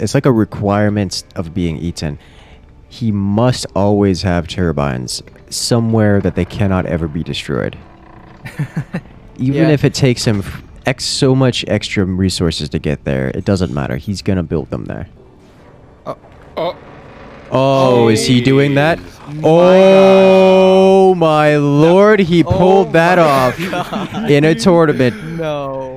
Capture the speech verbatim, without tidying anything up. it's like a requirement of being eaten. He must always have turbines somewhere that they cannot ever be destroyed. Even yeah. if it takes him ex so much extra resources to get there, it doesn't matter. He's gonna build them there. Uh, oh. Oh, Jeez. Is he doing that? My oh gosh. my lord, he pulled oh that off God. in a tournament. No.